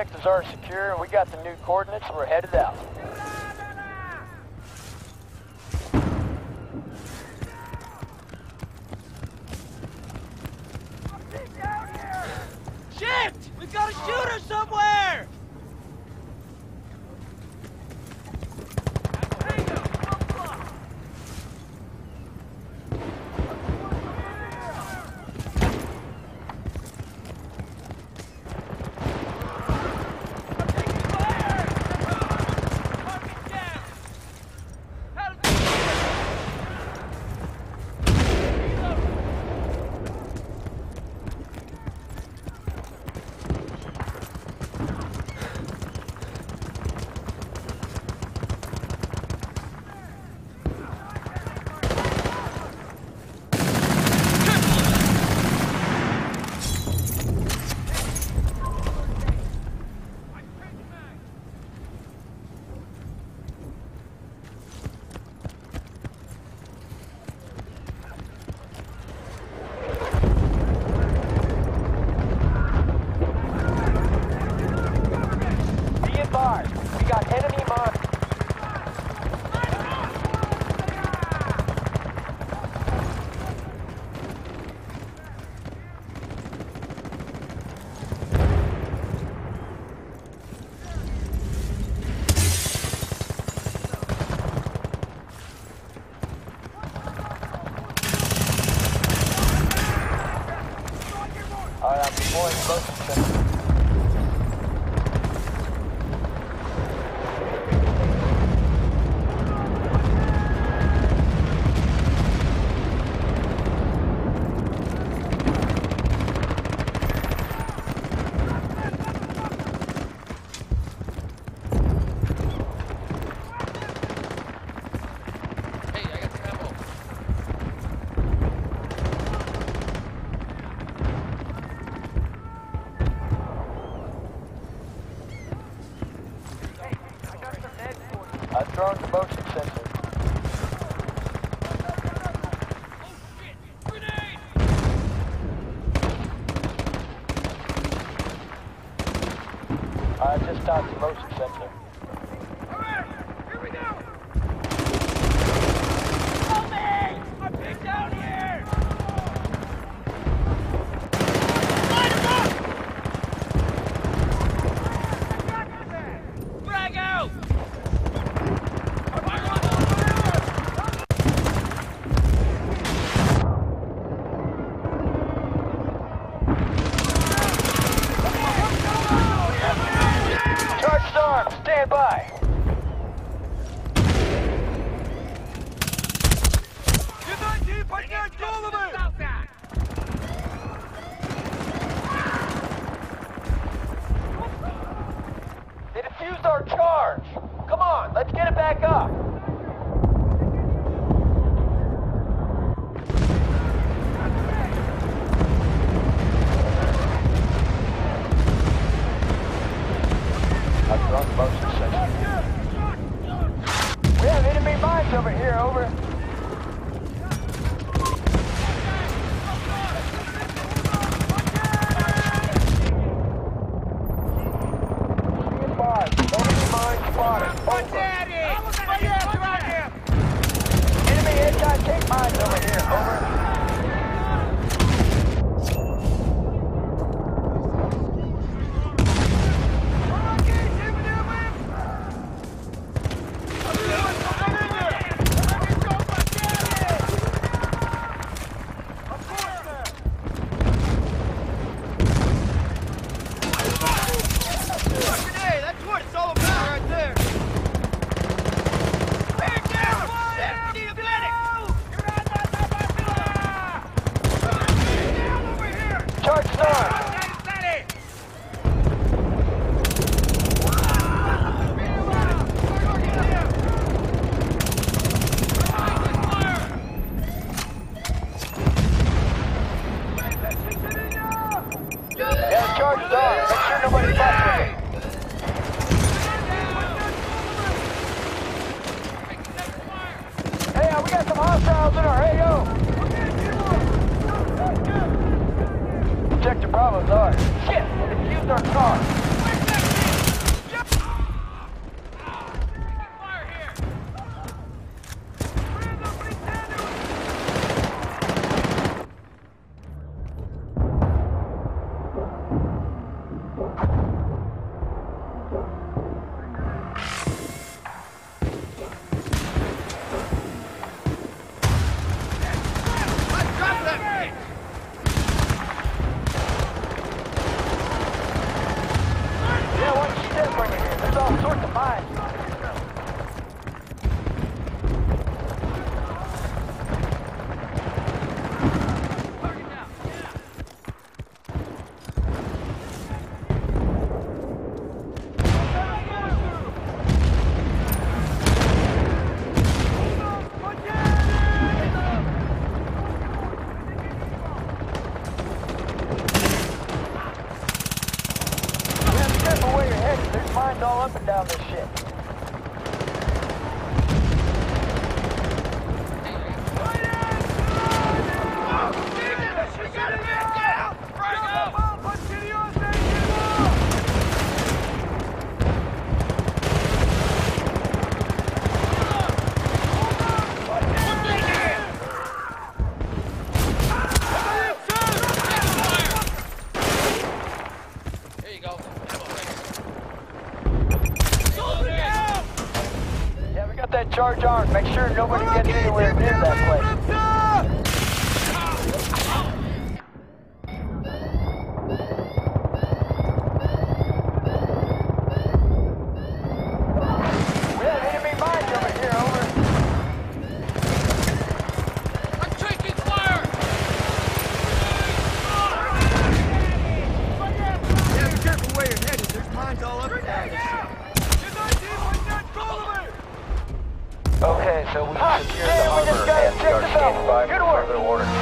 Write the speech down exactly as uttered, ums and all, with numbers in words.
objectives are secure, and we got the new coordinates, and we're headed out. Shift! We've got a shooter somewhere! Objective Bravo's ours. Shit! They defused our car. Charge armed. Make sure nobody gets anywhere near that place. Okay, so we secured the harbor and are standing by for further orders.